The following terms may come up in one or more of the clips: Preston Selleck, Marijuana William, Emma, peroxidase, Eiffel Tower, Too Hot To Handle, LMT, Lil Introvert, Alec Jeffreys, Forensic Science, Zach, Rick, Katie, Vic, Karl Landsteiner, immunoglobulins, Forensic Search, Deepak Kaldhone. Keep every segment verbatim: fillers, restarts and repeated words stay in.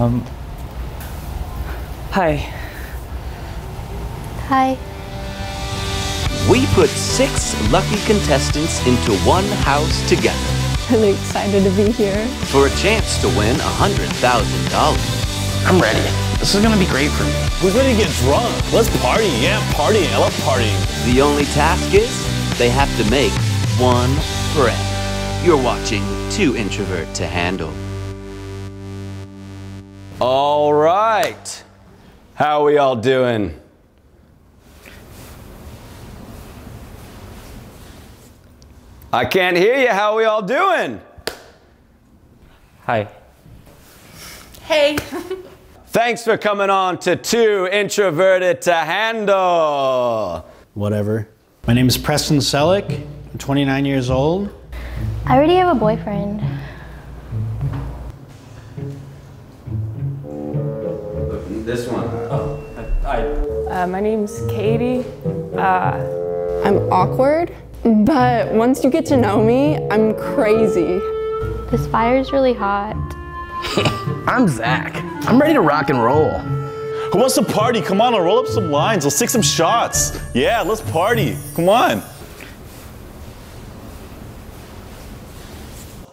Um. Hi. Hi. We put six lucky contestants into one house together. I'm excited to be here. For a chance to win one hundred thousand dollars. I'm ready. This is gonna be great for me. We're gonna get drunk. Let's party. Yeah, party. I love partying. The only task is they have to make one friend. You're watching Too Introvert to Handle. All right. How are we all doing? I can't hear you. How are we all doing? Hi. Hey. Thanks for coming on to Too Introverted to Handle. Whatever. My name is Preston Selleck. I'm twenty-nine years old. I already have a boyfriend. This one. Oh, I. I. Uh, my name's Katie. Uh, I'm awkward, but once you get to know me, I'm crazy. This fire's really hot. I'm Zach. I'm ready to rock and roll. Who wants to party? Come on, I'll roll up some lines. I'll stick some shots. Yeah, let's party. Come on.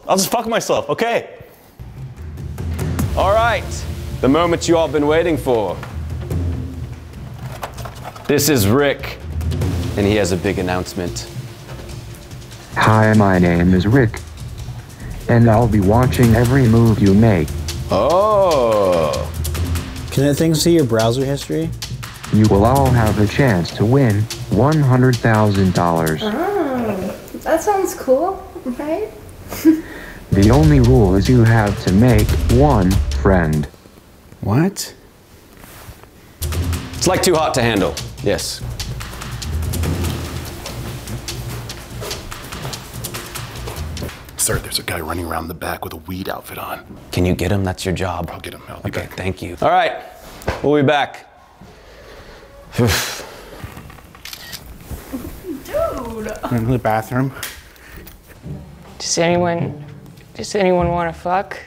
I'll just fuck myself. Okay. All right. The moment you all have been waiting for. This is Rick, and he has a big announcement. Hi, my name is Rick, and I'll be watching every move you make. Oh. Can that thing see your browser history? You will all have a chance to win one hundred thousand dollars. Oh, that sounds cool, right? The only rule is you have to make one friend. What? It's like Too Hot to Handle. Yes. Sir, there's a guy running around the back with a weed outfit on. Can you get him? That's your job. I'll get him. I'll be okay, back. Thank you. All right. We'll be back. Dude. I'm in the bathroom. Does anyone, does anyone want to fuck?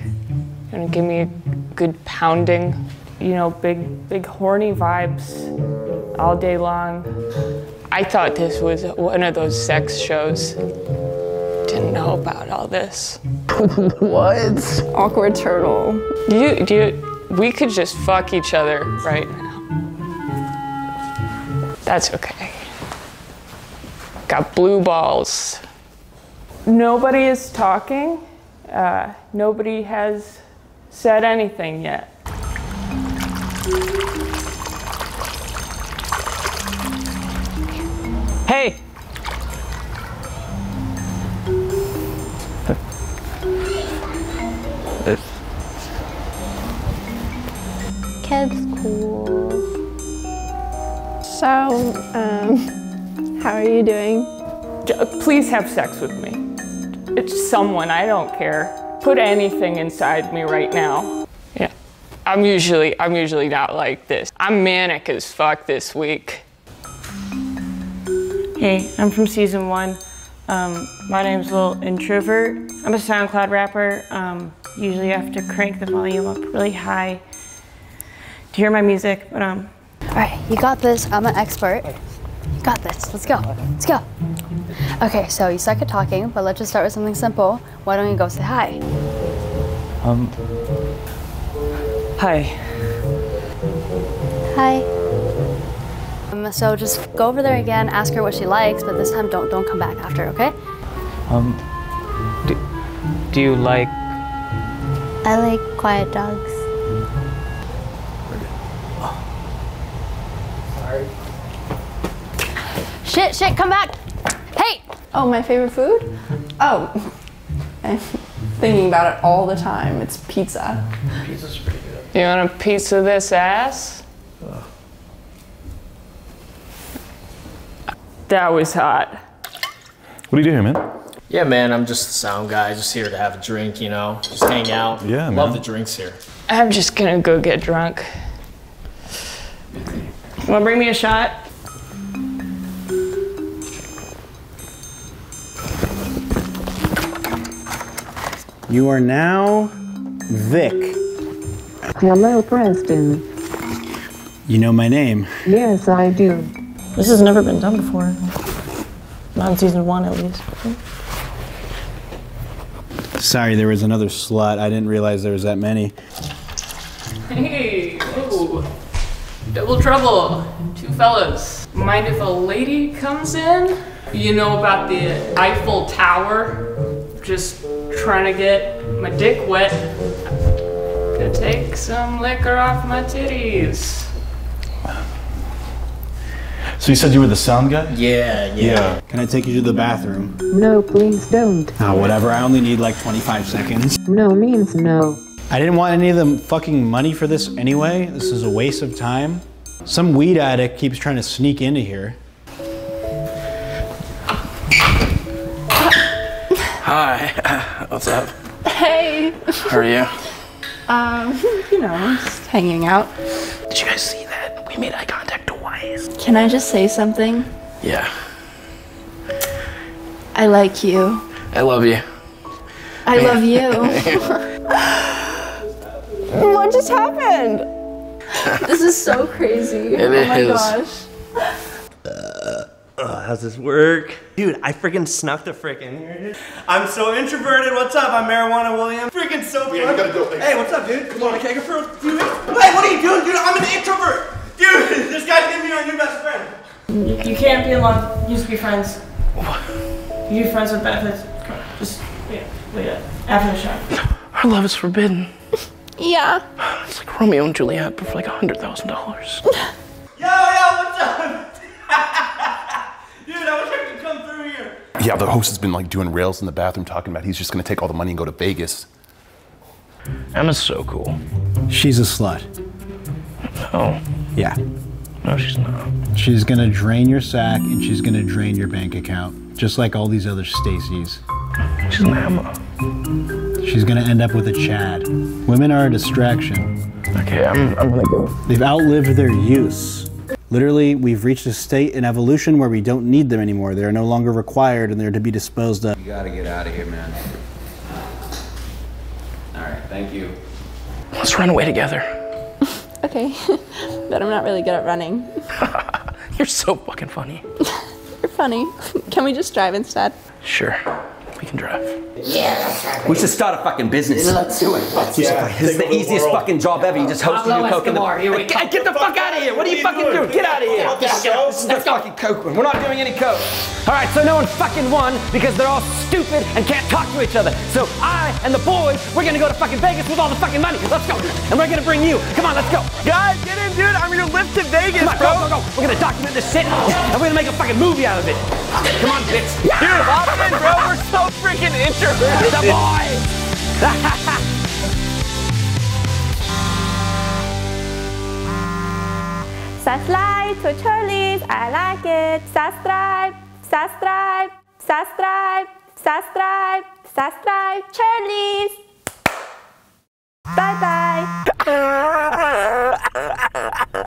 And give me a good pounding. You know, big, big horny vibes all day long. I thought this was one of those sex shows. Didn't know about all this. What? Awkward turtle. You, you, we could just fuck each other right now. That's okay. Got blue balls. Nobody is talking. Uh, nobody has said anything yet. Hey! Kev's cool. So, um, how are you doing? Please have sex with me. It's someone, I don't care. Put anything inside me right now. Yeah. I'm usually, I'm usually not like this. I'm manic as fuck this week. Hey, I'm from season one. Um, my name's Lil Introvert. I'm a SoundCloud rapper. Um, usually I have to crank the volume up really high to hear my music, but um. All right, you got this, I'm an expert. You got this, let's go, let's go. Okay, so you suck at talking, but let's just start with something simple. Why don't you go say hi? Um. Hi. Hi. Um, so just go over there again, ask her what she likes, but this time don't don't come back after, okay? Um. Do, do you like? I like quiet dogs. Sorry. Shit! Shit! Come back! Hey! Oh, my favorite food? Oh, I'm thinking about it all the time. It's pizza. Pizza's pretty good. You want a piece of this ass? Ugh. That was hot. What do you do here, man? Yeah, man, I'm just the sound guy. Just here to have a drink, you know? Just hang out. Yeah, man. Love the drinks here. I'm just gonna go get drunk. You wanna bring me a shot? You are now Vic. Hello, Preston. You know my name? Yes, I do. This has never been done before. Not in season one, at least. Sorry, there was another slot. I didn't realize there was that many. Hey, oh, double trouble, two fellas. Mind if a lady comes in? You know about the Eiffel Tower? Just trying to get my dick wet. Gonna take some liquor off my titties. So you said you were the sound guy? Yeah, yeah. yeah. Can I take you to the bathroom? No, please don't. Ah, whatever. I only need like twenty-five seconds. No means no. I didn't want any of the fucking money for this anyway. This is a waste of time. Some weed addict keeps trying to sneak into here. Hi. What's up? Hey. How are you? Um, you know, just hanging out. Did you guys see that? We made eye contact twice. Can I just say something? Yeah. I like you. I love you. I love you. What just happened? This is so crazy. It oh is. my gosh. Uh, uh, how's this work? Dude, I freaking snuck the frick in here. I'm so introverted. What's up? I'm Marijuana William. Freaking so yeah, gotta go. Hey, what's up, dude? Come on, can I go for a few minutes? Hey, what are you doing, dude? I'm an introvert. Dude, this guy's gonna be our new best friend. You can't be alone. You just be friends. What? You be friends with benefits. Come on, just wait, wait up. After the show. Our love is forbidden. Yeah. It's like Romeo and Juliet, but for like a hundred thousand dollars. Yo, yo, what's up? Dude, I wish I could come through here. Yeah, the host has been like doing rails in the bathroom talking about he's just gonna take all the money and go to Vegas. Emma's so cool. She's a slut. Oh. Yeah. No, she's not. She's gonna drain your sack and she's gonna drain your bank account, just like all these other Stacys. She's an Emma. She's gonna end up with a Chad. Women are a distraction. Okay, I'm, I'm gonna go. They've outlived their use. Literally, we've reached a state in evolution where we don't need them anymore. They are no longer required and they're to be disposed of. You gotta get out of here, man. All right, thank you. Let's run away together. Okay, but I'm not really good at running. You're so fucking funny. You're funny. Can we just drive instead? Sure. We can drive. Yeah. We should start a fucking business. Let's do it. Let's yeah. do it. This is the easiest the fucking job ever. You just host your Coke in the bar. Here we go. Get the fuck out of here. What are you fucking doing? doing? Get out of here. Get out here. This is the fucking Coke one. We're not doing any Coke. All right, so no one fucking won because they're all stupid and can't talk to each other. So I and the boys, we're going to go to fucking Vegas with all the fucking money. Let's go. And we're going to bring you. Come on, let's go. Guys, get in, dude. I'm your lift to Vegas, Come on, bro. Go, go, go. We're going to document this shit. And we're going to make a fucking movie out of it. Come on, bitch. Dude, lock in, bro. We're so freaking introverted. The boys! Subscribe to Charlie's, I like it. Subscribe, subscribe, subscribe, subscribe, subscribe, Charlie's. Bye bye.